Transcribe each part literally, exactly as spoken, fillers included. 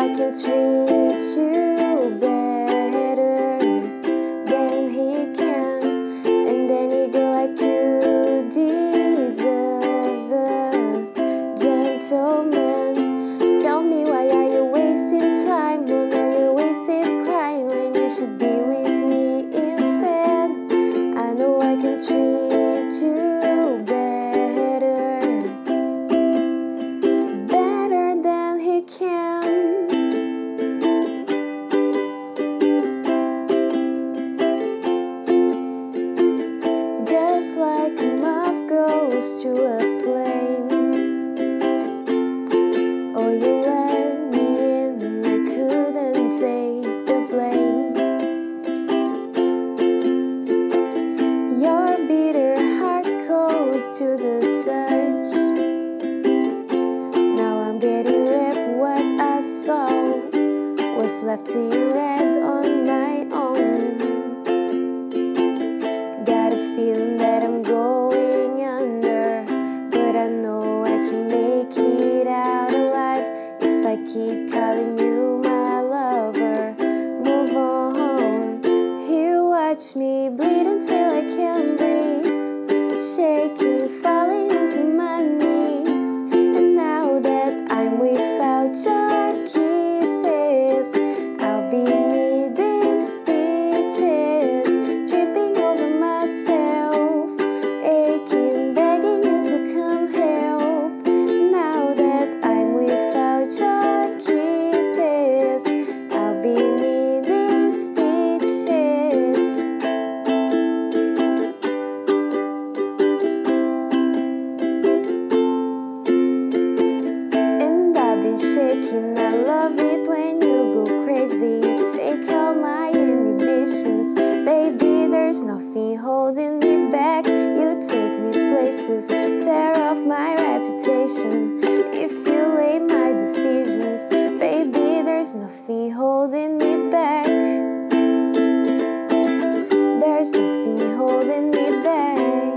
I can treat you better than he can. And then you go like you deserve a gentleman. Tell me, why are you wasting time on all your wasted crime when you should be with me instead? I know I can treat you better, better than he can. Just like a moth goes to a flame, oh, you let me in and I couldn't take the blame. Your bitter heart cold to the touch. Now I'm getting ripped. What I saw was left to you red on my own. Got a feeling that I'm going under, but I know I can make it out alive if I keep calling you my lover. Move on. You watch me bleed until I can't breathe, shaking, falling into my knees. And now that I'm without your kisses, I'll be needing stitches. Shaking, I love it when you go crazy. You take all my inhibitions, baby. There's nothing holding me back. You take me places, tear off my reputation. If you lay my decisions, baby, there's nothing holding me back. There's nothing holding me back.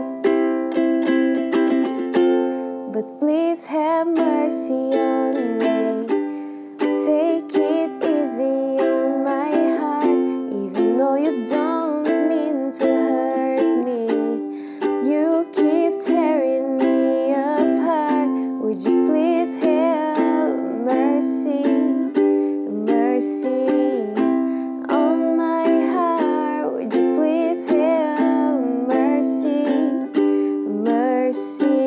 But please have mercy on me. Take it easy on my heart, even though you don't mean to hurt me. You keep tearing me apart. Would you please have mercy, mercy on my heart? Would you please have mercy, mercy?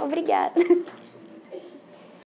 Obrigada.